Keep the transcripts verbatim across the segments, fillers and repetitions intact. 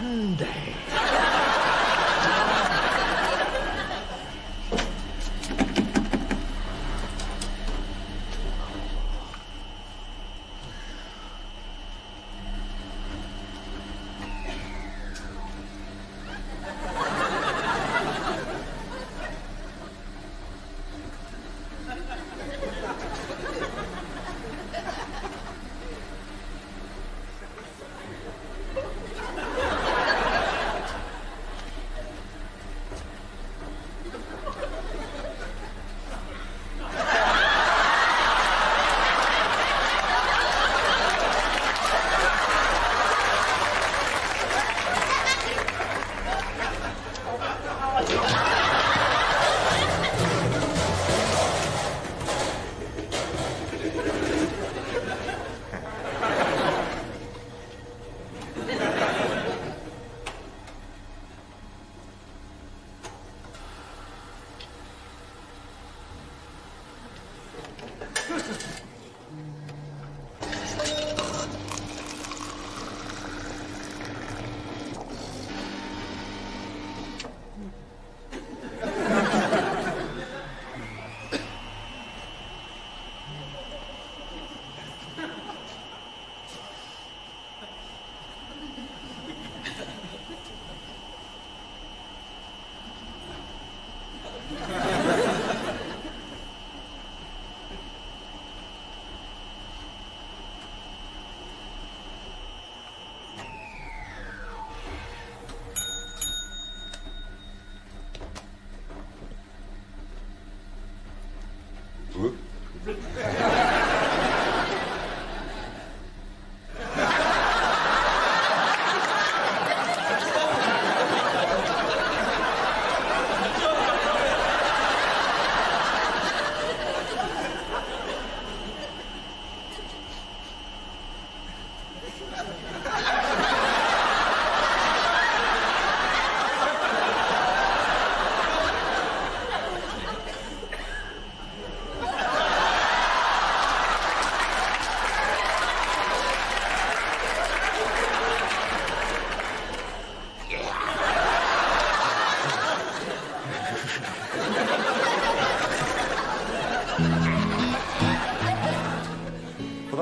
Sunday.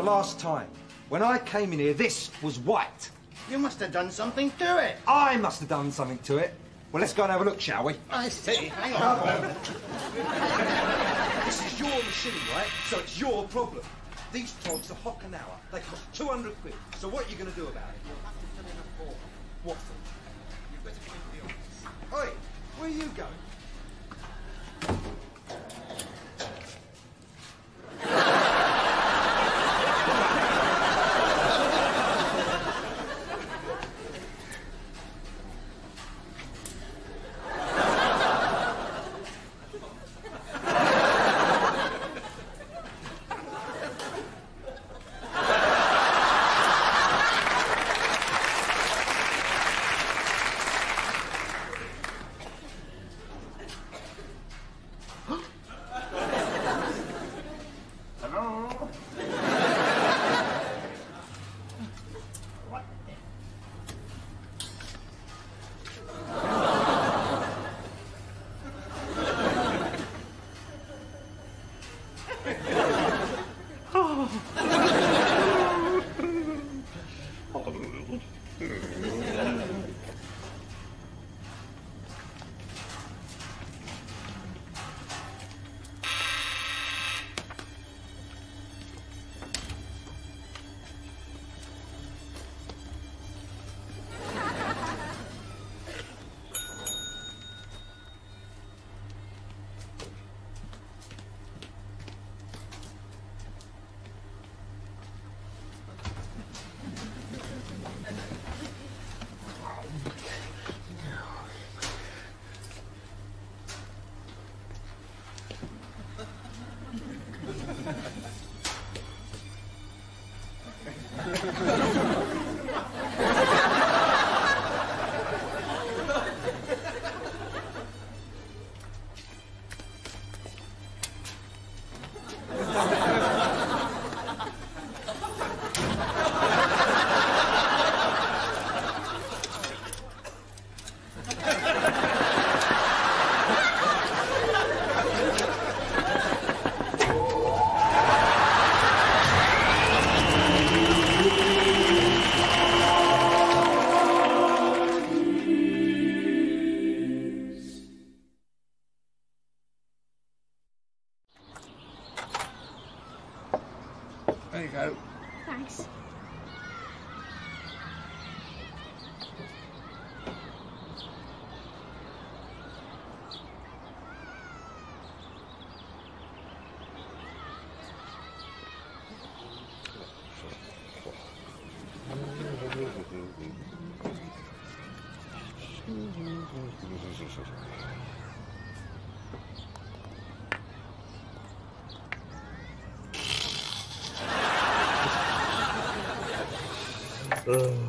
Last time, when I came in here, this was white. You must have done something to it. I must have done something to it. Well, let's go and have a look, shall we? I see. Hang on. This is your machine, right? So it's your problem. These togs are hock an hour. They cost two hundred quid. So what are you going to do about it? You'll have to fill in a form. What form? You'd better get into the office. Oi, where are you going? Oh.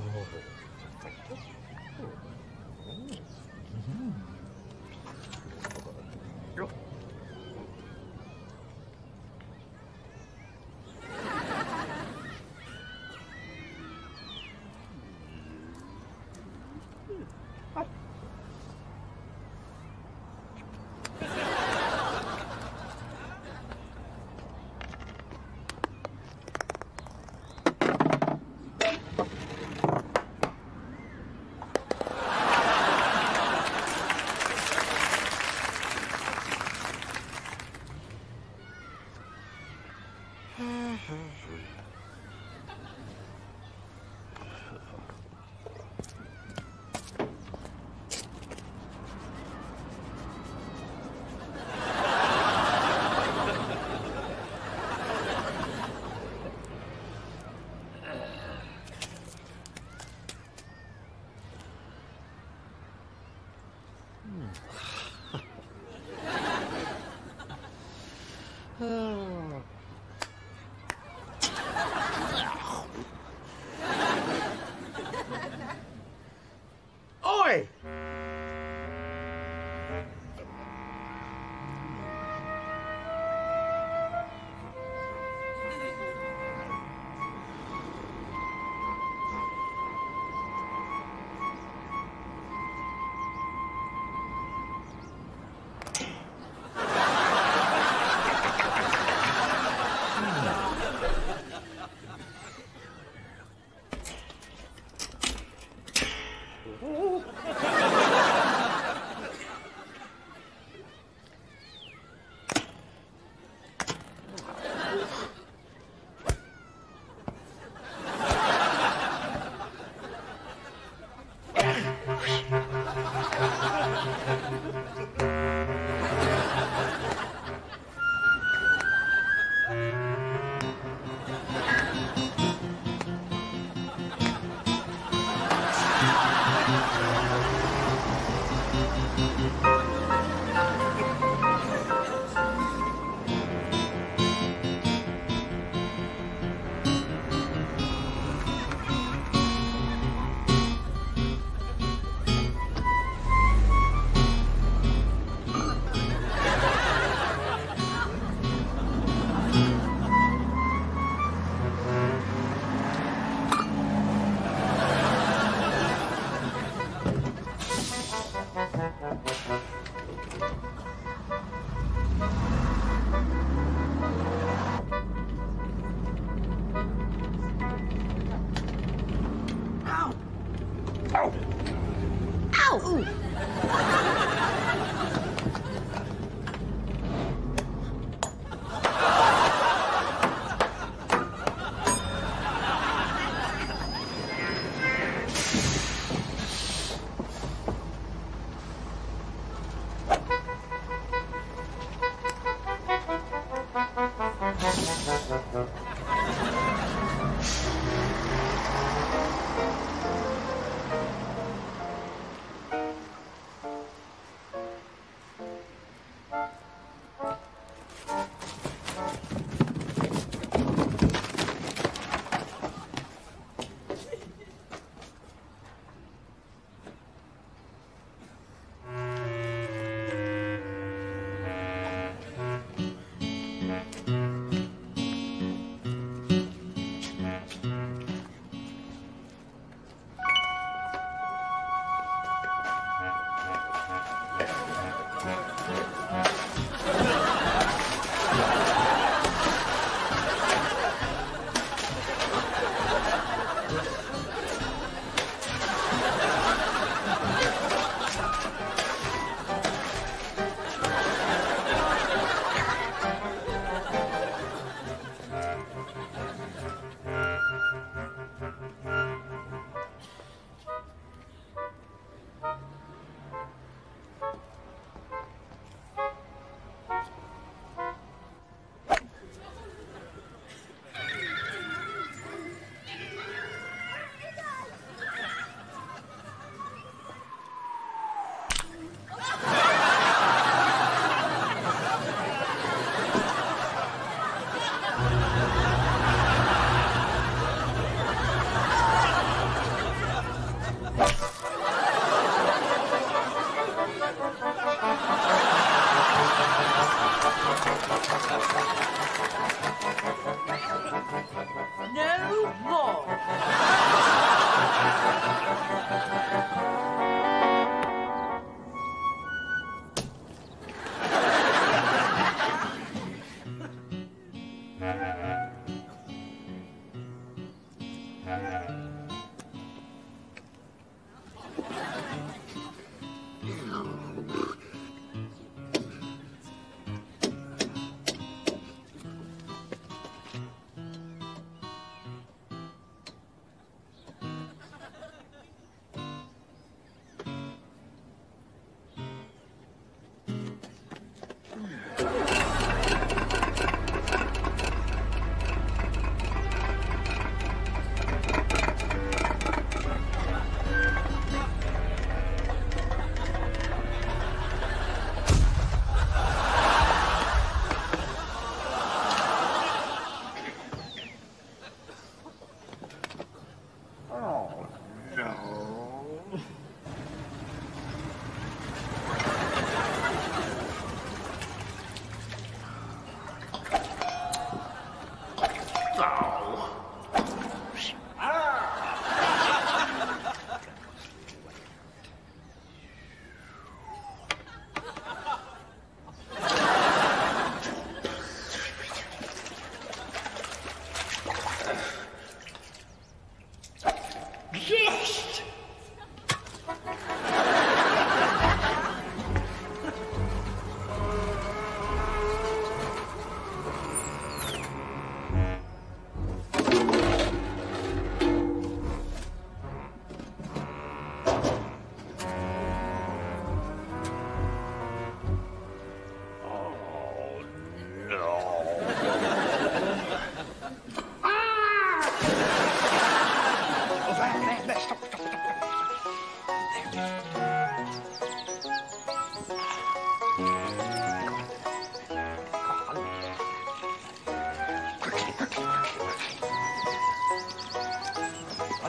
beast!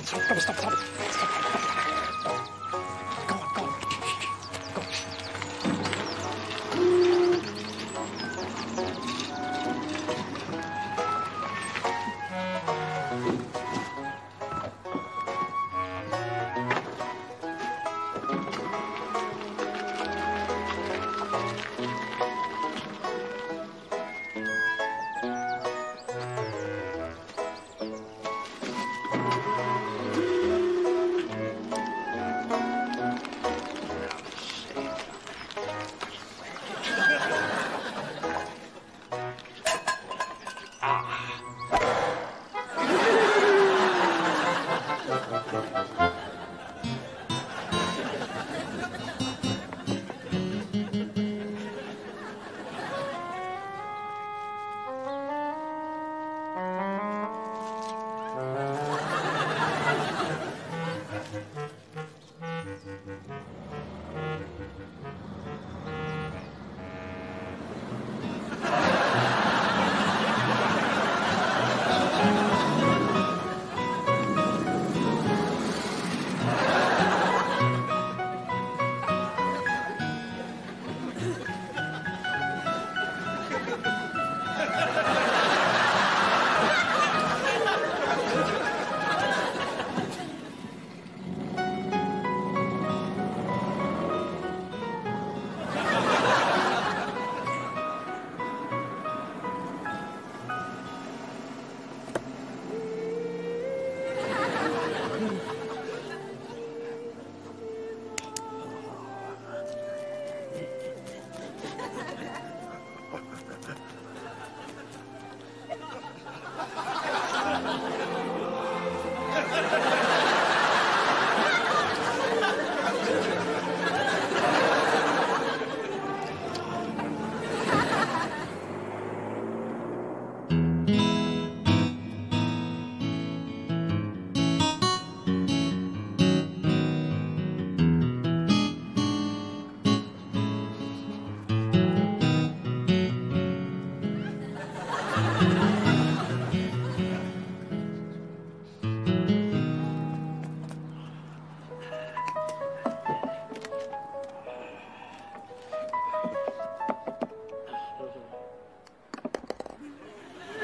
Stop, stop, stop, stop, stop.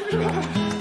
Go on, go on. Go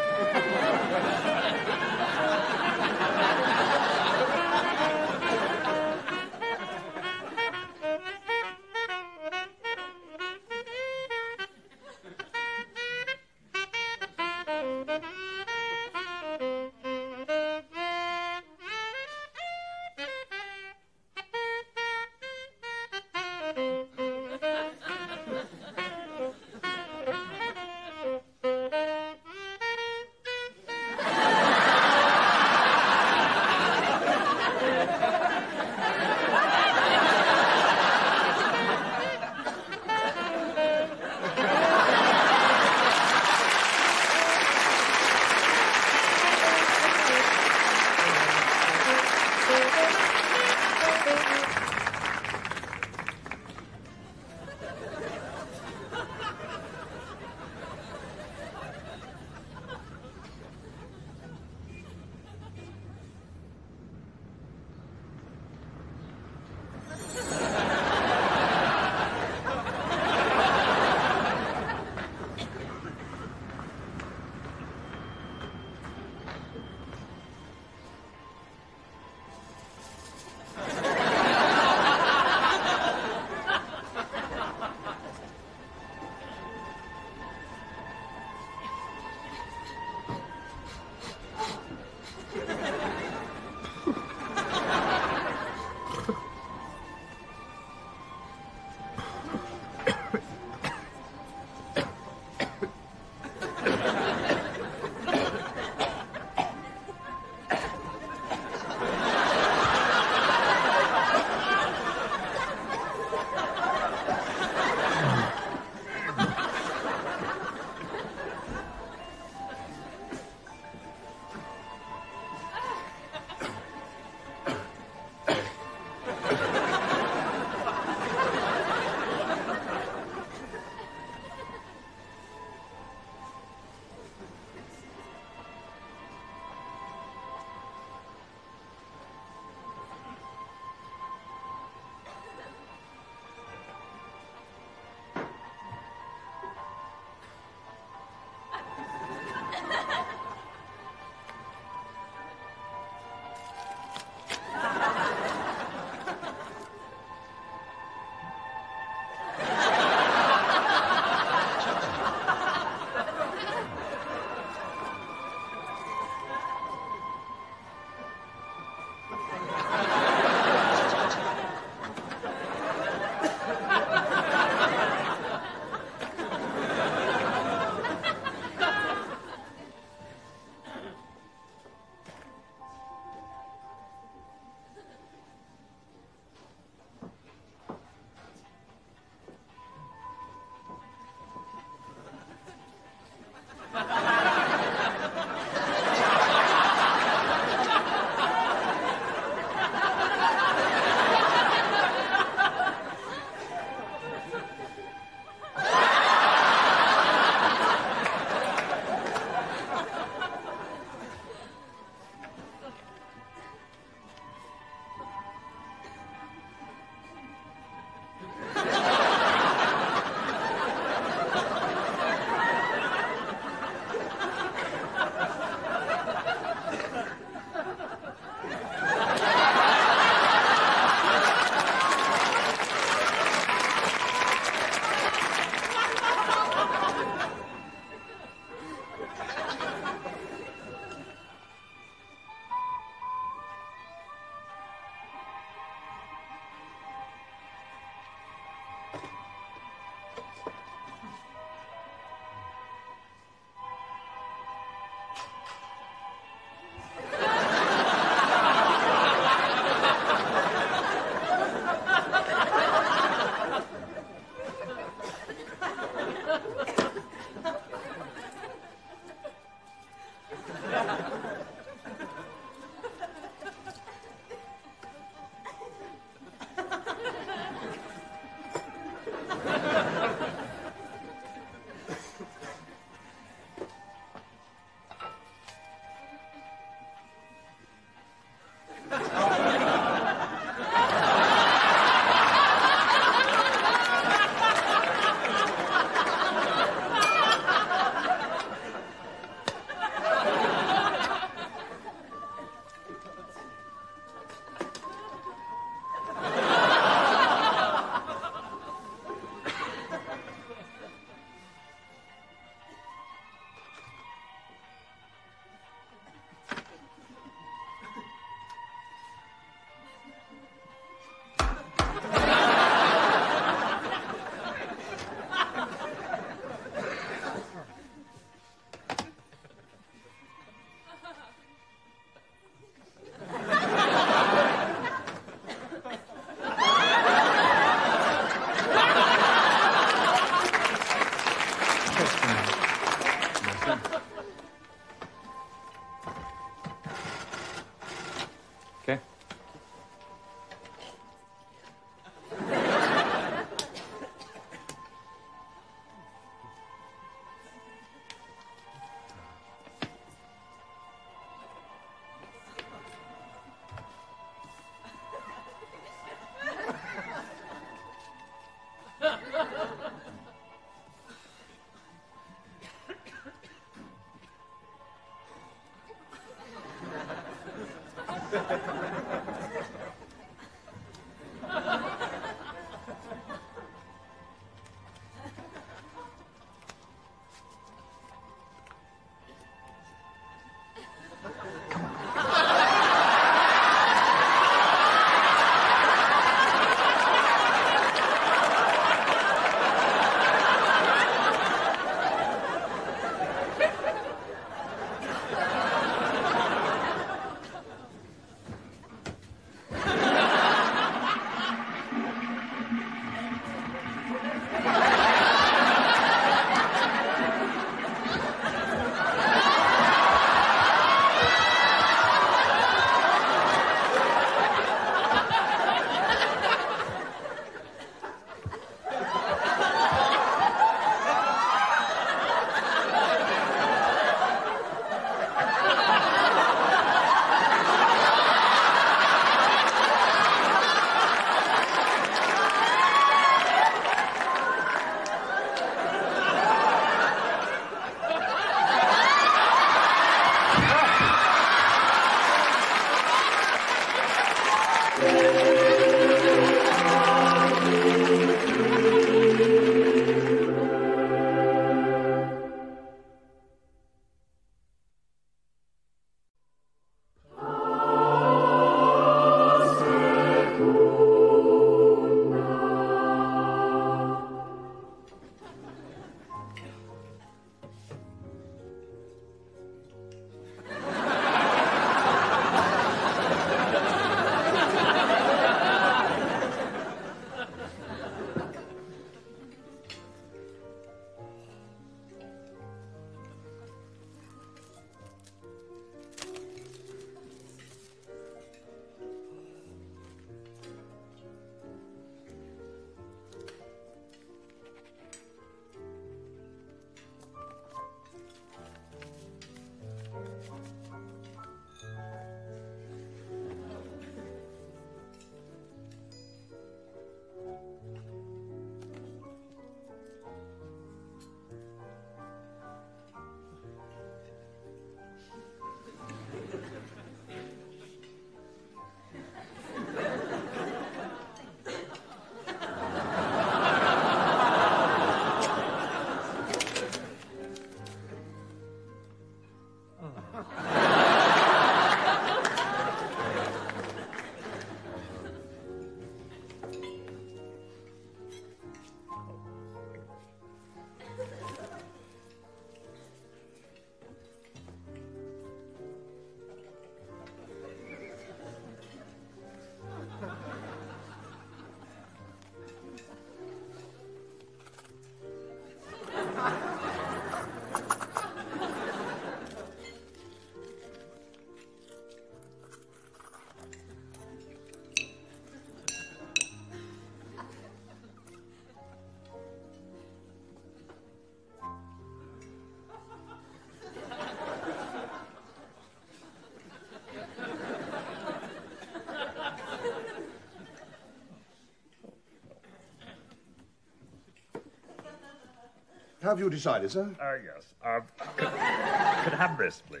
Have you decided, sir? Uh, yes. Um, could, could have this, please?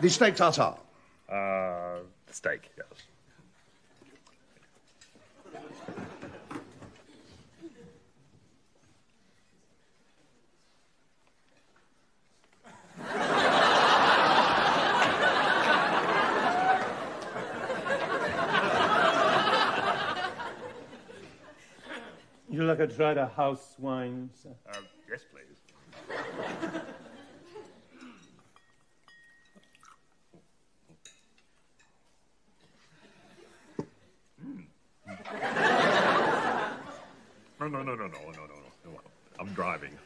The steak tartare. Uh, steak, yes. You look like a dried out house wine, sir. Um, Yes, please. mm. No, no, no, no, no, no, no, no. I'm driving.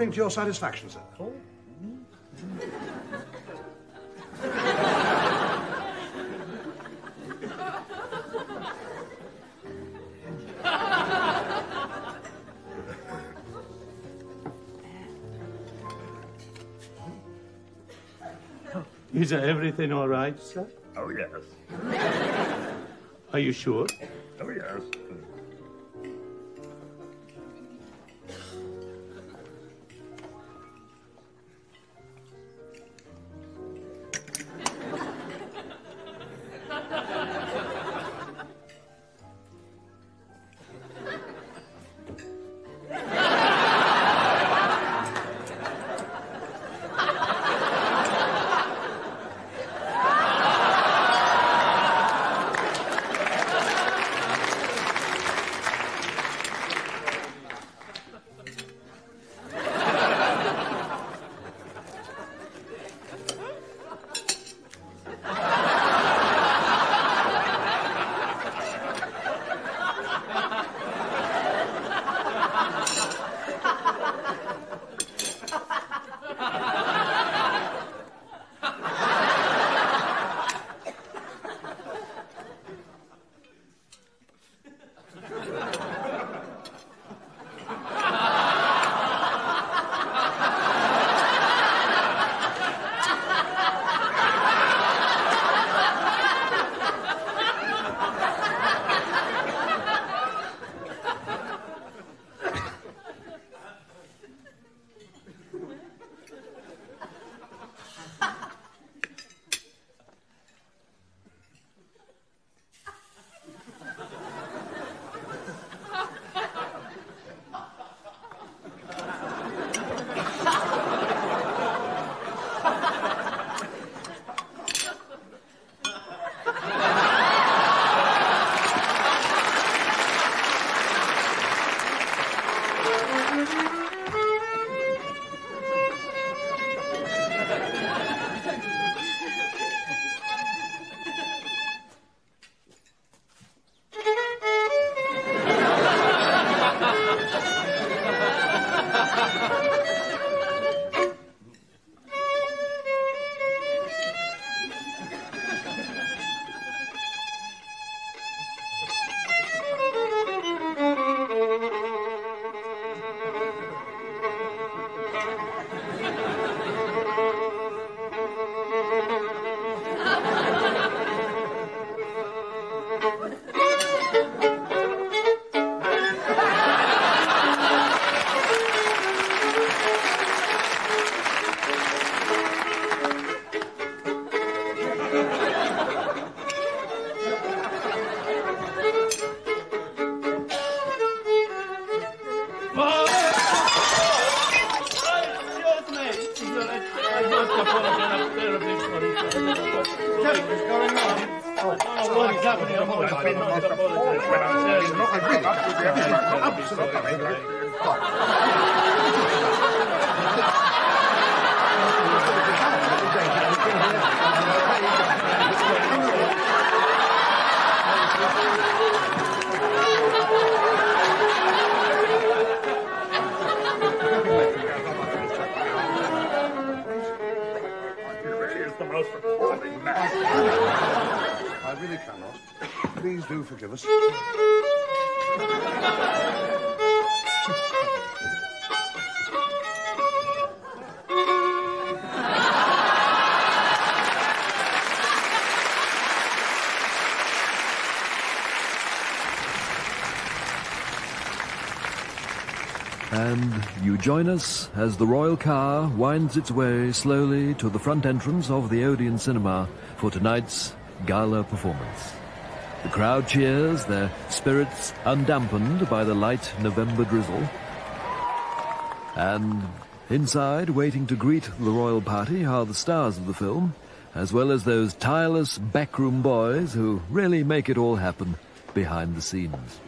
everything to your satisfaction, sir. Oh. Is everything all right, sir? Oh, yes. Are you sure? Oh, yes. And you join us as the royal car winds its way slowly to the front entrance of the Odeon Cinema for tonight's gala performance. The crowd cheers, their spirits undampened by the light November drizzle. And inside, waiting to greet the royal party, are the stars of the film, as well as those tireless backroom boys who really make it all happen behind the scenes.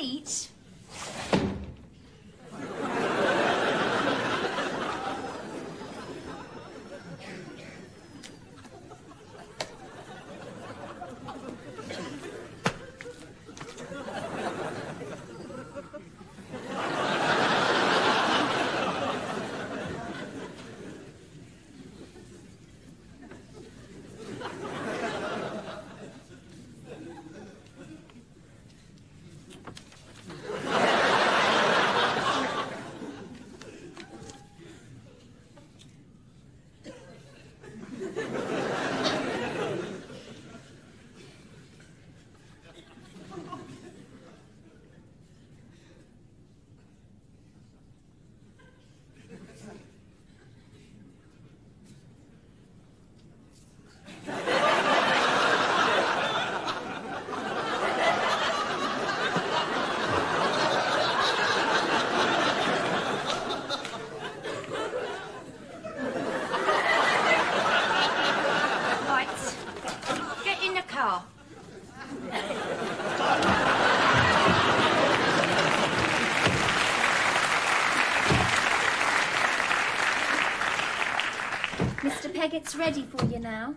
seats. Mister Peggott's ready for you now.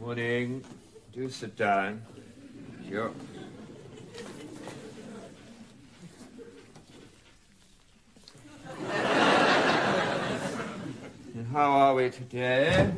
Morning. Do sit down. Sure. And how are we today?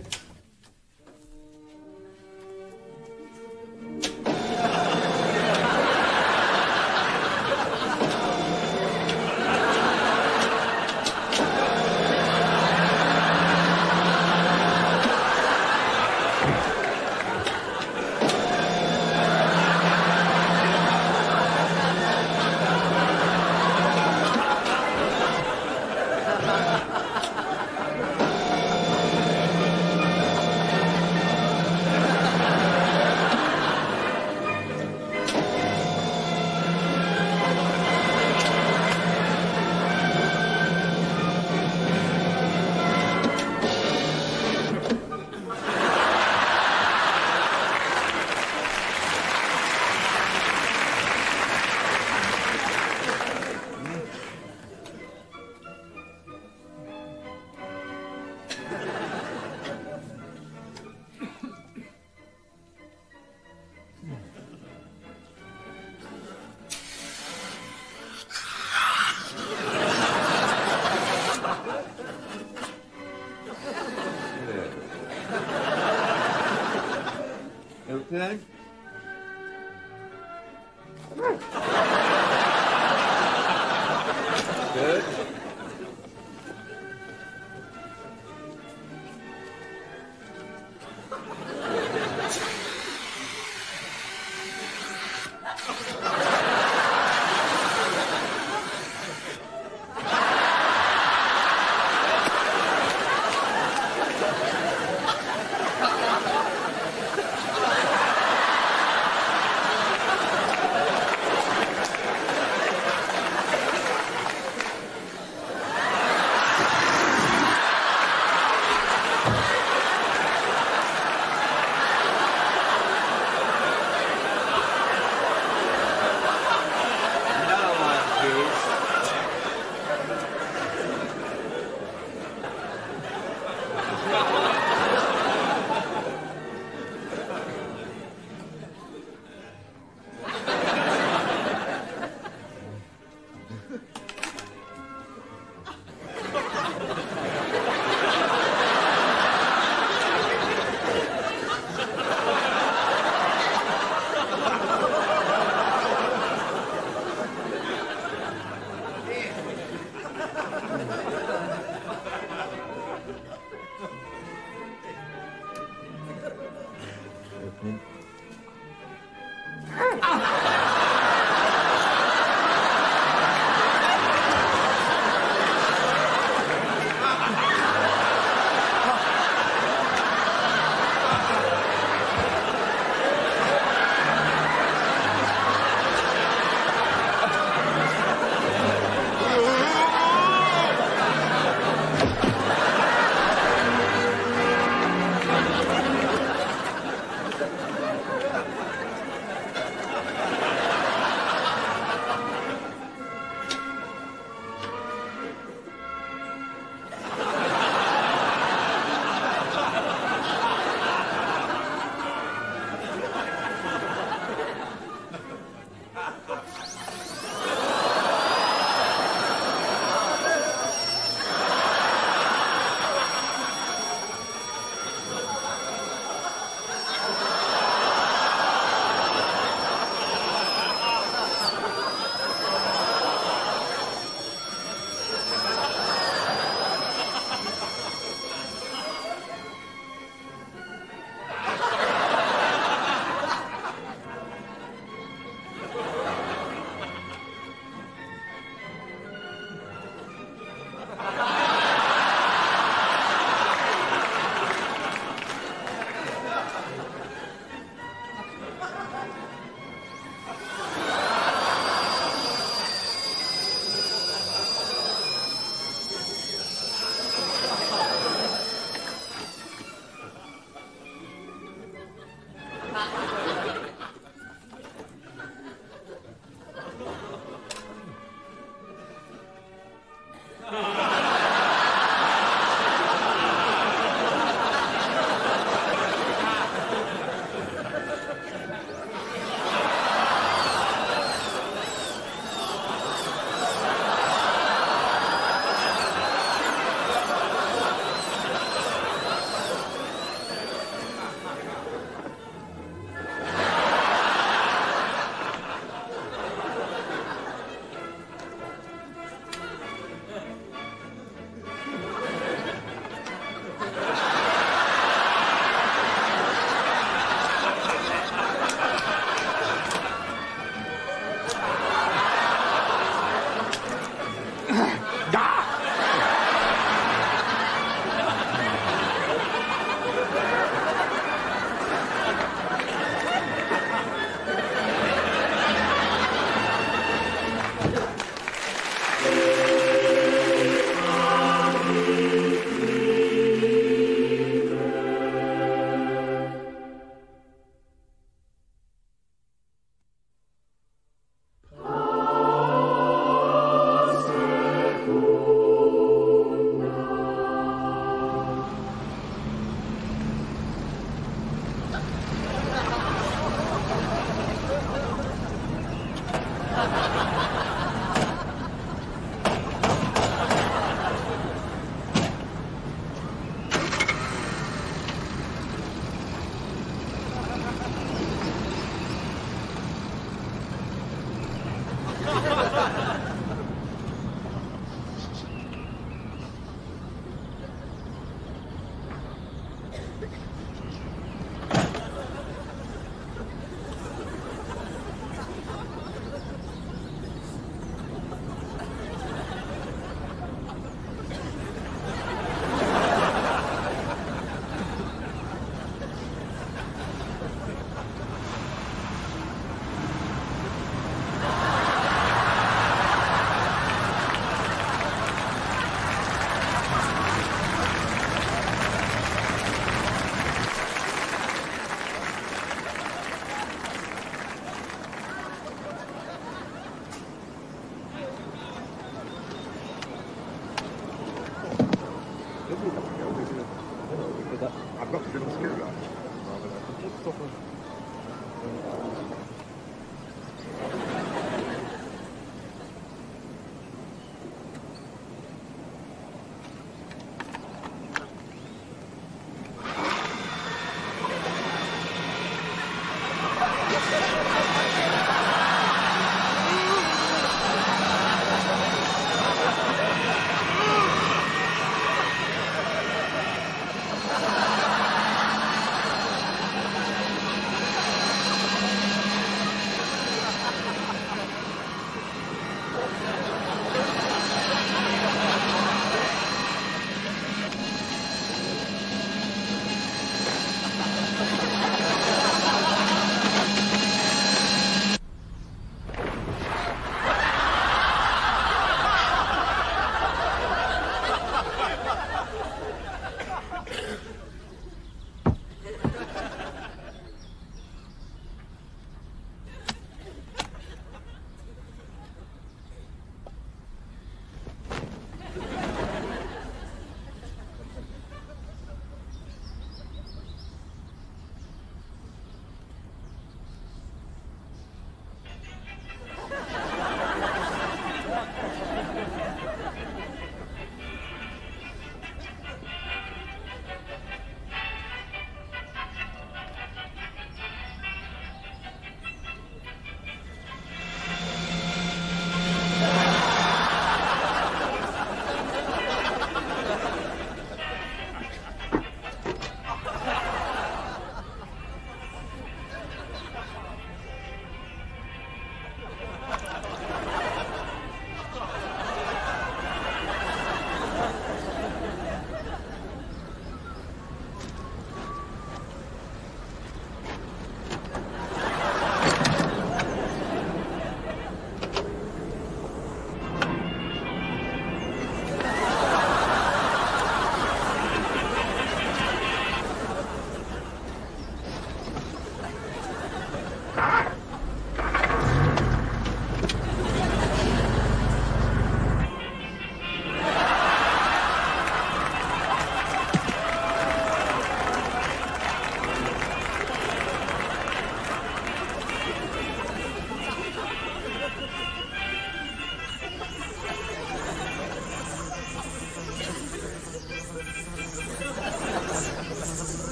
Okay. Good.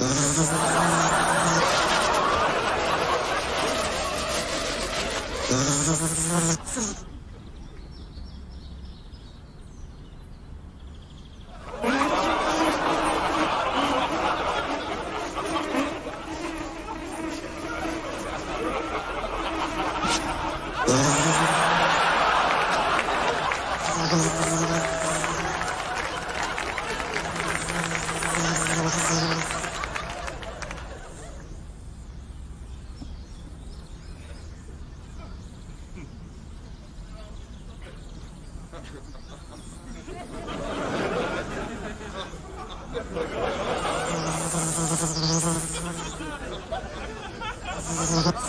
This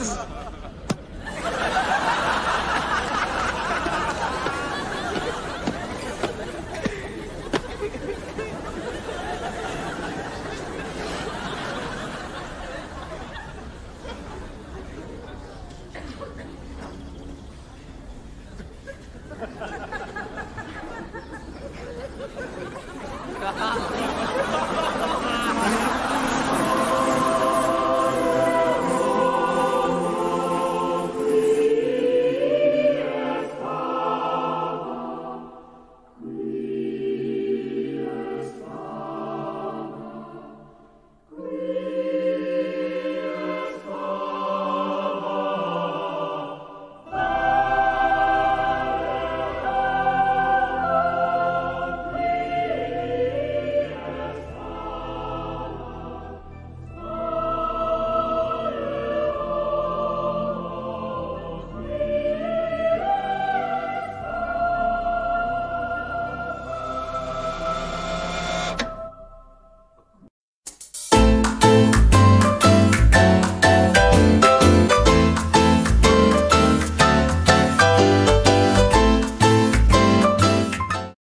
is